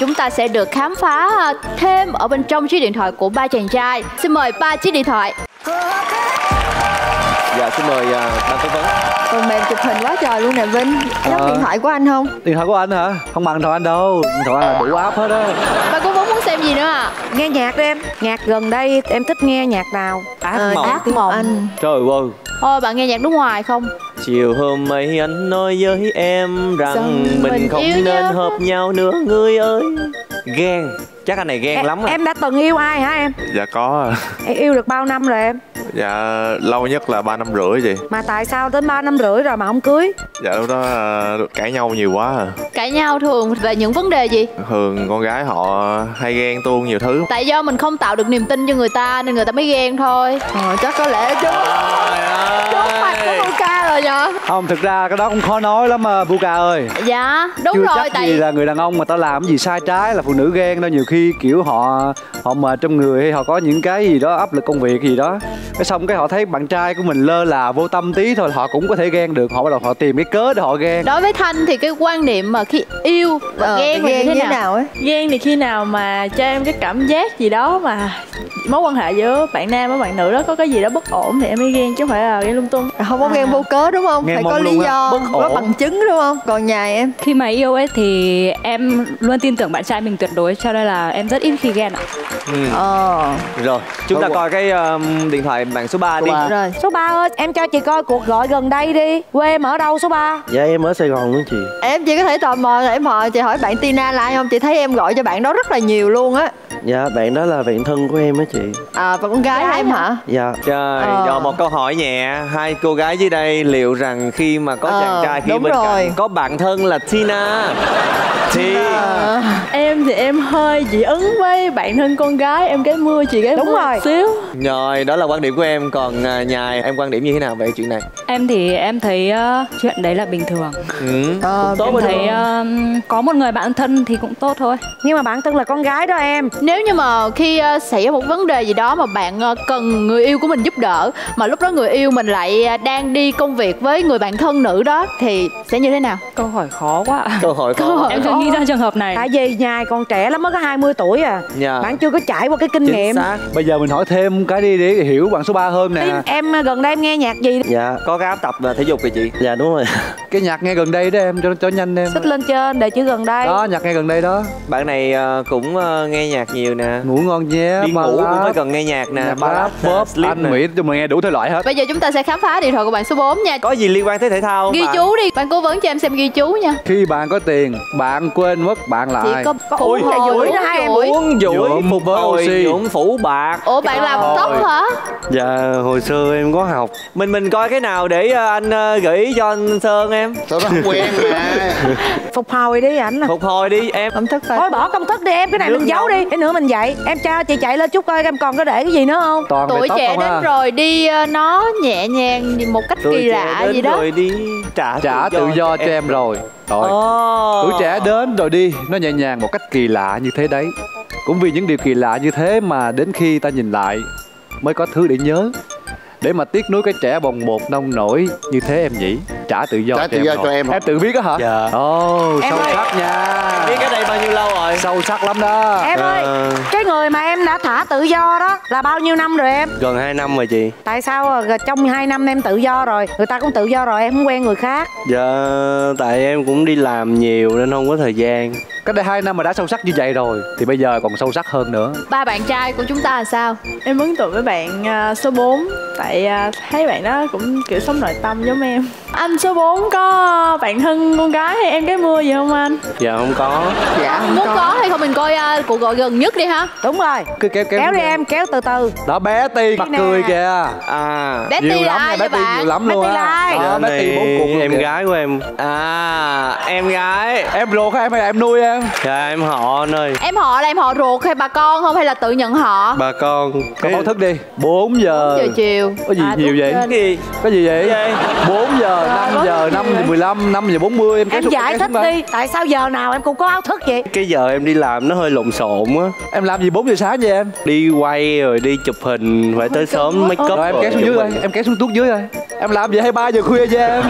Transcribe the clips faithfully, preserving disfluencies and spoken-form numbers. chúng ta sẽ được khám phá thêm ở bên trong chiếc điện thoại của ba chàng trai. Xin mời ba chiếc điện thoại. Dạ, xin mời ban tư vấn. Phần mềm chụp hình quá trời luôn nè Vinh. Đó à, điện thoại của anh không? Điện thoại của anh hả? Không bằng thoại anh đâu. Điện thoại là đủ app hết á. Bạn cũng muốn xem gì nữa à? Nghe nhạc đi em. Nhạc gần đây em thích nghe nhạc nào? Ác à, mộng. Ác mộng. Anh. Trời ơi. Ôi, bạn nghe nhạc nước ngoài không? Chiều hôm ấy anh nói với em rằng Dân mình, mình không nên nhớ. hợp nhau nữa người ơi. Ghen. Chắc anh này ghen em, lắm à. Em đã từng yêu ai hả em? Dạ có à. Em yêu được bao năm rồi em? Dạ lâu nhất là ba năm rưỡi chị. Mà tại sao đến ba năm rưỡi rồi mà không cưới? Dạ lúc đó cãi nhau nhiều quá à. Cãi nhau thường về những vấn đề gì? Thường con gái họ hay ghen tuông nhiều thứ. Tại do mình không tạo được niềm tin cho người ta nên người ta mới ghen thôi. Ờ chắc có lẽ chứ. Trốn mặt của Vuca rồi nhở? Không, thực ra cái đó cũng khó nói lắm mà Vuca ơi. Dạ đúng. Chưa rồi chắc tại vì là người đàn ông mà tao làm gì sai trái là phụ nữ ghen đâu. Nhiều khi kiểu họ họ mệt trong người hay họ có những cái gì đó áp lực công việc gì đó, cái xong cái họ thấy bạn trai của mình lơ là vô tâm tí thôi họ cũng có thể ghen được, họ bắt đầu họ tìm cái cớ để họ ghen. Đối với Thanh thì cái quan niệm mà khi yêu ờ, ghen thì thế nào? nào ấy ghen thì khi nào mà cho em cái cảm giác gì đó mà mối quan hệ giữa bạn nam với bạn nữ đó có cái gì đó bất ổn thì em mới ghen chứ không phải là ghen lung tung. Không có à. ghen vô cớ đúng không? Ghen phải có lý do có bằng chứng đúng không? Còn nhà em khi mà yêu ấy thì em luôn tin tưởng bạn trai mình tuyệt đối cho nên là em rất ít khi ghen ạ. Ừ. Ờ. Rồi chúng ta coi cái um, điện thoại bạn số ba đi. Rồi. Số ba ơi, em cho chị coi cuộc gọi gần đây đi. Quê em ở đâu số ba? Dạ em ở Sài Gòn luôn chị. Em chỉ có thể tò mò em hỏi chị, hỏi bạn Tina là ai không? Chị thấy em gọi cho bạn đó rất là nhiều luôn á. Dạ bạn đó là bạn thân của em á chị. À và con gái của em hả? hả? Dạ. Trời, ờ. Rồi một câu hỏi nhẹ, hai cô gái dưới đây liệu rằng khi mà có ờ, chàng trai khi bên rồi. cạnh có bạn thân là Tina thì à. em thì em hơi dị ứng với bạn thân con gái, em gái mưa chị gái đúng mưa rồi xíu. Rồi đó là quan điểm của em, còn nhà em quan điểm như thế nào về chuyện này? Em thì em thấy uh, chuyện đấy là bình thường. Ừ. Ờ, tốt em thấy uh, có một người bạn thân thì cũng tốt thôi. Nhưng mà bạn thân là con gái đó em. Nếu như mà khi uh, xảy ra một vấn đề gì đó mà bạn uh, cần người yêu của mình giúp đỡ mà lúc đó người yêu mình lại uh, đang đi công việc với người bạn thân nữ đó thì sẽ như thế nào? Câu hỏi khó quá. Câu hỏi khó. Câu hỏi em khó. Chưa nghĩ ra trường hợp này. Tại vì nhà còn trẻ lắm mới có hai mươi tuổi à. Yeah. Bạn chưa có trải qua cái kinh Chính nghiệm. Xác. Bây giờ mình hỏi thêm cái đi để hiểu bạn số ba hơn nè. Tính em gần đây em nghe nhạc gì? Dạ có cái áp tập và thể dục kìa chị. Dạ đúng rồi. Cái nhạc nghe gần đây đó em cho cho nhanh em. Xích lên trên để chữ gần đây. Đó nhạc nghe gần đây đó. Bạn này uh, cũng uh, nghe nhạc nhiều nè. Ngủ ngon nhé. Đi ngủ cũng phải cần nghe nhạc nè. Ballad, pop, Anh Mỹ cho mình nghe đủ thể loại hết. Bây giờ chúng ta sẽ khám phá điện thoại của bạn số bốn nha. Có gì liên quan tới thể thao? Ghi chú đi. Bạn cố vấn cho em xem ghi chú nha. Khi bạn có tiền, bạn quên mất bạn là ai? Ôi dũi đó em. Uống dũi phục oxy, dưỡng phủ bạc. Ủa bạn làm tóc hả? Dạ hồi xưa em có học. Mình mình coi cái nào để anh gợi ý cho anh Sơn em. Tao không quen mà. Phục hồi đi ảnh. Phục hồi đi em. Công thức thôi. Thôi bỏ công thức đi em, cái này mình giấu đi. Cái nữa mình dậy. Em cho chị chạy lên chút coi em còn có để cái gì nữa không? Toàn tuổi trẻ đến rồi đi nó nhẹ nhàng một cách kỳ lạ gì đó. Rồi đi trả trả tự do cho em rồi. Rồi. Tuổi trẻ đến rồi đi nó nhẹ nhàng một cách kỳ lạ như thế đấy. Cũng vì những điều kỳ lạ như thế mà đến khi ta nhìn lại mới có thứ để nhớ, để mà tiếc nuối cái trẻ bồng bột nông nổi như thế em nhỉ. Trả tự do, trả tự cho, em, do cho em em tự viết đó hả? Dạ. Ồ, oh, sâu ơi, sắc nha. Em biết cái này bao nhiêu lâu rồi? Sâu sắc lắm đó em. À... ơi cái người mà em đã thả tự do đó là bao nhiêu năm rồi em? Gần hai năm rồi chị. Tại sao trong hai năm em tự do rồi người ta cũng tự do rồi em không quen người khác? Dạ tại em cũng đi làm nhiều nên không có thời gian. Cách đây hai năm mà đã sâu sắc như vậy rồi thì bây giờ còn sâu sắc hơn nữa. Ba bạn trai của chúng ta là sao? Em ấn tượng với bạn số bốn tại thấy bạn đó cũng kiểu sống nội tâm giống em. Anh số bốn có bạn thân con gái hay em gái mưa gì không anh? Dạ không có. Dạ không muốn có. Có hay không mình coi uh, cuộc gọi gần nhất đi hả? Đúng rồi. Cứ kéo kéo, kéo đi em, kéo từ từ. Đó bé Ti mặt cười kìa. À. Bé Ti là ai vậy bạn? Nhiều lắm luôn á. Bé Ti bốn cuộc em gái của em. À em gái. Em ruột hay em hay là em nuôi em? Dạ em họ anh ơi. Em họ là em họ ruột hay bà con không hay là tự nhận họ? Bà con. Có báo thức đi. bốn giờ. bốn giờ chiều. Có gì nhiều vậy? Cái gì? Có gì vậy? bốn giờ. năm giờ, năm giờ, mười lăm, năm giờ bốn mươi em kéo xuống. Em giải thích đi, tại sao giờ nào em cũng có áo thức vậy? Cái giờ em đi làm nó hơi lộn xộn á. Em làm gì bốn giờ sáng vậy em? Đi quay rồi đi chụp hình phải tới sớm make up. Rồi em kéo xuống dưới rồi, em kéo xuống tuốt dưới rồi. Em làm gì hay ba giờ khuya vậy em?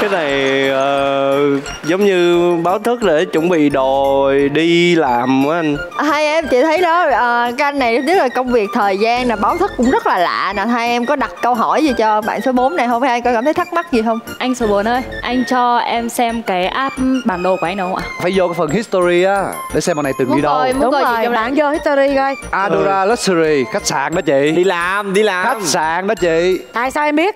Cái này uh, giống như báo thức để chuẩn bị đồ đi làm á anh. Hai em chị thấy đó, uh, cái anh này rất là công việc thời gian là báo thức cũng rất là lạ nè. Hai em có đặt câu hỏi gì cho bạn số bốn này không? Hai em có cảm thấy thắc mắc gì không? Anh số bốn ơi, anh cho em xem cái app bản đồ của anh không ạ? Phải vô cái phần history á để xem bọn này từng đi đâu. Đúng, đúng rồi, bạn vô history coi. Adora ừ. Luxury, khách sạn đó chị. Đi làm, đi làm. Khách sạn đó chị. Tại sao em biết?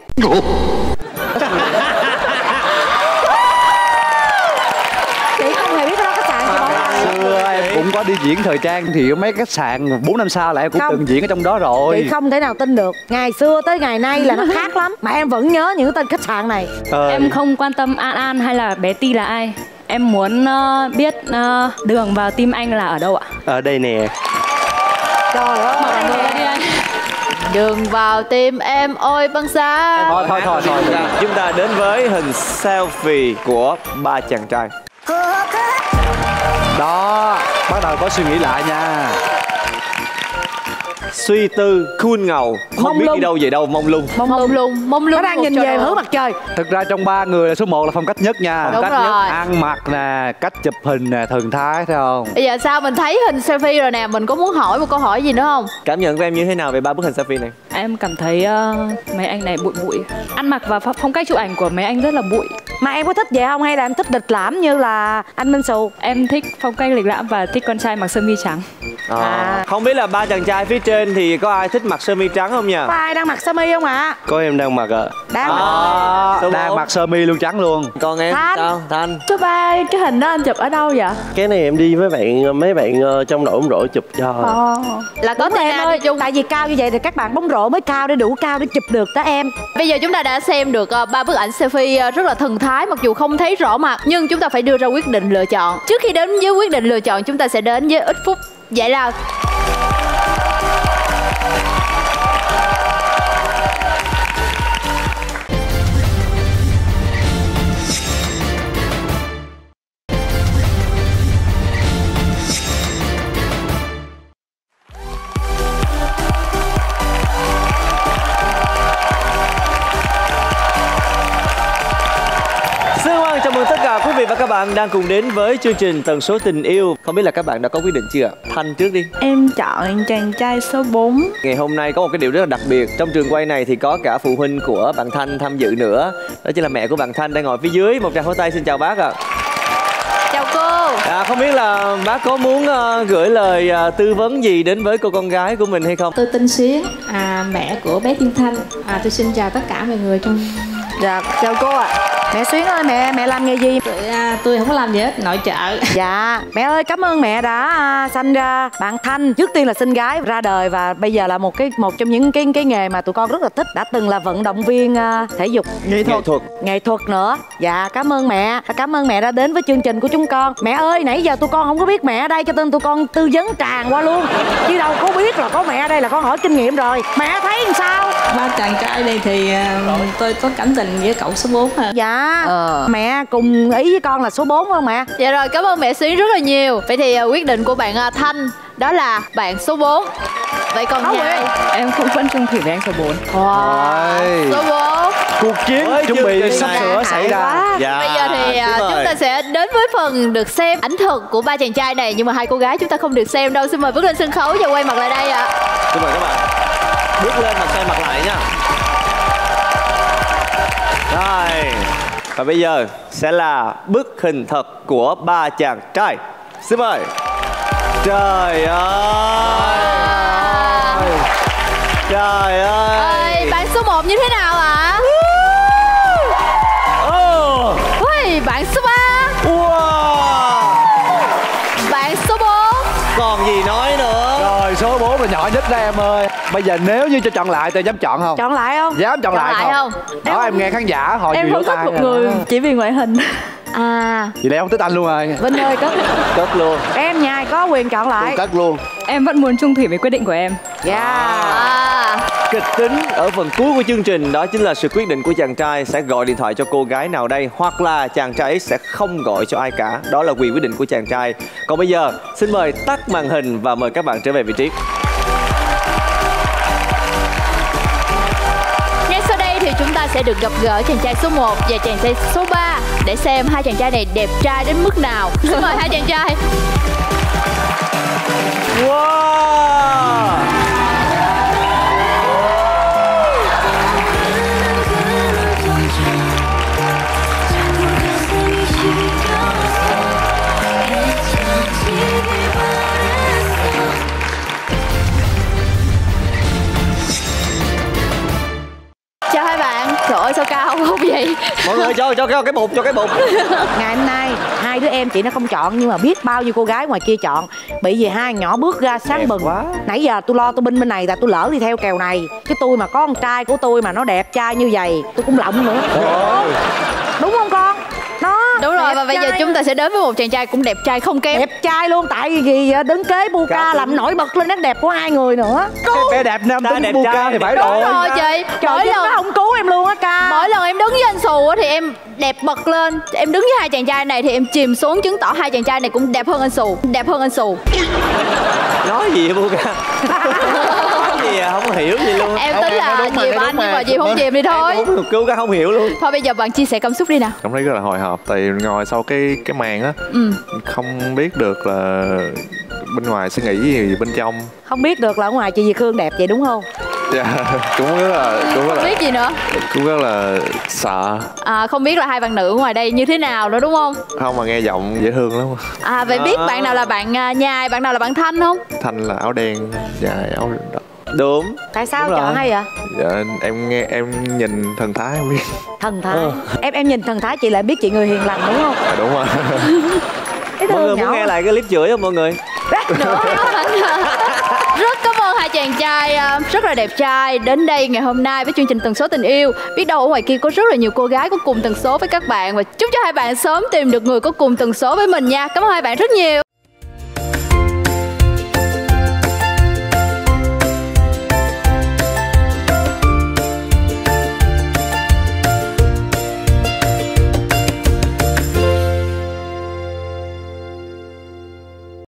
Chị không hề biết đó khách sạn chị à, xưa em cũng có đi diễn thời trang thì mấy khách sạn bốn năm sao là em cũng không. Từng diễn ở trong đó rồi. Chị không thể nào tin được, ngày xưa tới ngày nay là nó khác lắm mà em vẫn nhớ những tên khách sạn này. À, em không quan tâm An An hay là bé Ti là ai, em muốn uh, biết uh, đường vào tim anh là ở đâu ạ? Ở đây nè. Trời ơi, mời anh nghe đi anh. Đường vào tim em ôi băng xa. Thôi thôi thôi, thôi, thôi. Chúng ta đến với hình selfie của ba chàng trai. Đó, bắt đầu có suy nghĩ lại nha. Suy tư, khuôn ngầu, không mông biết lung. Đi đâu về đâu, mông lung. Mông lung, mông lung, mông lung. Nó đang nhìn về hướng mặt trời. Thực ra trong ba người là số một là phong cách nhất nha. Đúng cách rồi. Nhất, ăn mặc nè, cách chụp hình nè, thần thái thấy không? Bây giờ sao mình thấy hình selfie rồi nè, mình có muốn hỏi một câu hỏi gì nữa không? Cảm nhận của em như thế nào về ba bức hình selfie này? Em cảm thấy uh, mấy anh này bụi bụi. Ăn mặc và phong cách chụp ảnh của mấy anh rất là bụi. Mà em có thích vậy không hay là em thích lịch lãm như là anh Minh Sù? Em thích phong cách lịch lãm và thích con trai mặc sơ mi trắng. À. À. Không biết là ba chàng trai phía trên thì có ai thích mặc sơ mi trắng không nha? Có ai đang mặc sơ mi không ạ? À? Có em đang mặc ạ. À. Đang, à, mặc... đang mặc sơ mi luôn trắng luôn. Còn em Thanh. Sao? Thanh. Chứ ba cái hình đó anh chụp ở đâu vậy? Cái này em đi với bạn mấy bạn trong đội bóng rổ chụp cho. À. Là có thể em ơi, chung. Tại vì cao như vậy thì các bạn bóng rổ mới cao để đủ cao để chụp được đó em. Bây giờ chúng ta đã xem được ba bức ảnh selfie rất là thần thái mặc dù không thấy rõ mặt nhưng chúng ta phải đưa ra quyết định lựa chọn. Trước khi đến với quyết định lựa chọn chúng ta sẽ đến với ít phút giải lao. Và các bạn đang cùng đến với chương trình Tần Số Tình Yêu. Không biết là các bạn đã có quyết định chưa? Thanh trước đi. Em chọn chàng trai số bốn. Ngày hôm nay có một cái điều rất là đặc biệt. Trong trường quay này thì có cả phụ huynh của bạn Thanh tham dự nữa. Đó chính là mẹ của bạn Thanh đang ngồi phía dưới. Một tràng pháo tay xin chào bác ạ. À. Chào cô. À, không biết là bác có muốn uh, gửi lời uh, tư vấn gì đến với cô con gái của mình hay không? Tôi tên Xuyến, à, mẹ của bé Tiên Thanh. À, tôi xin chào tất cả mọi người trong... Dạ, chào cô ạ. À. Mẹ Xuyến ơi, mẹ mẹ làm nghề gì? Tôi, à, tôi không có làm gì hết, nội trợ. Dạ, mẹ ơi cảm ơn mẹ đã à, sanh ra bạn Thanh. Trước tiên là xinh gái ra đời và bây giờ là một cái một trong những cái cái nghề mà tụi con rất là thích. Đã từng là vận động viên à, thể dục, nghệ thuật, nghệ thuật, nghệ thuật nữa. Dạ, cảm ơn mẹ, cảm ơn mẹ đã đến với chương trình của chúng con. Mẹ ơi, nãy giờ tụi con không có biết mẹ ở đây cho nên tụi con tư vấn tràn qua luôn. Chứ đâu có biết là có mẹ ở đây là con hỏi kinh nghiệm rồi. Mẹ thấy làm sao? Ba chàng trai đây thì à, tôi có cảm tình với cậu số bốn hả? Dạ. Ờ. Mẹ cùng ý với con là số bốn không mẹ? Dạ rồi, cảm ơn mẹ Xuyến rất là nhiều. Vậy thì quyết định của bạn Thanh đó là bạn số bốn. Vậy còn Thảo nhà em cũng vẫn chung thủy với anh số bốn. Wow. Số bốn. Cuộc chiến với chuẩn bị sắp sửa xảy ra. Dạ. Bây giờ thì đúng chúng rồi. Ta sẽ đến với phần được xem ảnh thực của ba chàng trai này. Nhưng mà hai cô gái chúng ta không được xem đâu. Xin mời bước lên sân khấu và quay mặt lại đây ạ. À. Xin mời các bạn. Bước lên mặt xoay mặt lại nha. Rồi. Và bây giờ sẽ là bức hình thật của ba chàng trai. Xin mời. Trời ơi. À. Trời ơi. Ơi, bạn số một như thế nào ạ? À? Oh. Ui, bạn số ba. Wow. Bạn số bốn. Còn gì nói nữa. Rồi, số bốn là nhỏ nhất đó em ơi. Bây giờ nếu như cho chọn lại thì dám chọn không? Chọn lại không? Dám chọn, chọn lại, lại không? Không? Đó em, em nghe khán giả họ em không thích một người à. Chỉ vì ngoại hình. À. Vậy là em không thích anh luôn rồi. Vinh ơi cất. Cất luôn. Em nhà có quyền chọn lại. Cất luôn. Em vẫn muốn chung thủy với quyết định của em. Yeah. À. Kịch tính ở phần cuối của chương trình đó chính là sự quyết định của chàng trai sẽ gọi điện thoại cho cô gái nào đây, hoặc là chàng trai sẽ không gọi cho ai cả. Đó là quyền quyết định của chàng trai. Còn bây giờ xin mời tắt màn hình và mời các bạn trở về vị trí. Ngay sau đây thì chúng ta sẽ được gặp gỡ chàng trai số một và chàng trai số ba để xem hai chàng trai này đẹp trai đến mức nào. Xin mời hai chàng trai. Wow. Sao cao không vậy? Mọi người cho cho cái bụng, cho cái bụng. Ngày hôm nay hai đứa em chị nó không chọn nhưng mà biết bao nhiêu cô gái ngoài kia chọn. Bởi vì hai nhỏ bước ra sáng đẹp bừng quá. Nãy giờ tôi lo tôi binh bên này là tôi lỡ đi theo kèo này. Chứ tôi mà có con trai của tôi mà nó đẹp trai như vậy tôi cũng lộng nữa. Đúng, đúng không con? Đó. Đúng rồi, và bây giờ chúng ta sẽ đến với một chàng trai cũng đẹp trai không kém. Đẹp trai luôn, tại vì đứng kế Buka làm nổi bật lên nét đẹp của hai người nữa. Cái vẻ đẹp nam tính Buka thì phải rồi. Đúng rồi chị. Mỗi lần nó không cứu em luôn á Ca. Mỗi lần em đứng với anh Sù thì em đẹp bật lên. Em đứng với hai chàng trai này thì em chìm xuống, chứng tỏ hai chàng trai này cũng đẹp hơn anh Sù. Đẹp hơn anh Sù. Nói gì vậy Buka? Gì à, không hiểu gì luôn. Em tính là dìm anh nhưng mà dìm không dìm đi thôi. Cứu cái không hiểu luôn. Thôi bây giờ bạn chia sẻ cảm xúc đi nào. Cảm thấy rất là hồi hộp tại ngồi sau cái cái màn á, ừ. không biết được là bên ngoài suy nghĩ gì bên trong. Không biết được là ở ngoài chị Việt Hương đẹp vậy đúng không? Dạ, yeah, cũng rất là cũng rất là biết gì nữa. Cũng rất là sợ. À, không biết là hai bạn nữ ngoài đây như thế nào nữa đúng không? Không mà nghe giọng dễ thương lắm. À vậy à. Biết bạn nào là bạn Nhài, bạn nào là bạn Thanh không? Thanh là áo đen, Nhài áo đỏ. Đúng. Tại sao đúng chọn hay vậy? Dạ em nghe em nhìn thần thái em biết. Thần thái. Ừ. Em em nhìn thần thái chị lại biết chị người hiền lành đúng không? À, đúng rồi. Mọi người muốn nghe lại cái clip chửi không mọi người? Nữa. Rất cảm ơn hai chàng trai rất là đẹp trai đến đây ngày hôm nay với chương trình Tần Số Tình Yêu. Biết đâu ở ngoài kia có rất là nhiều cô gái có cùng tần số với các bạn, và chúc cho hai bạn sớm tìm được người có cùng tần số với mình nha. Cảm ơn hai bạn rất nhiều.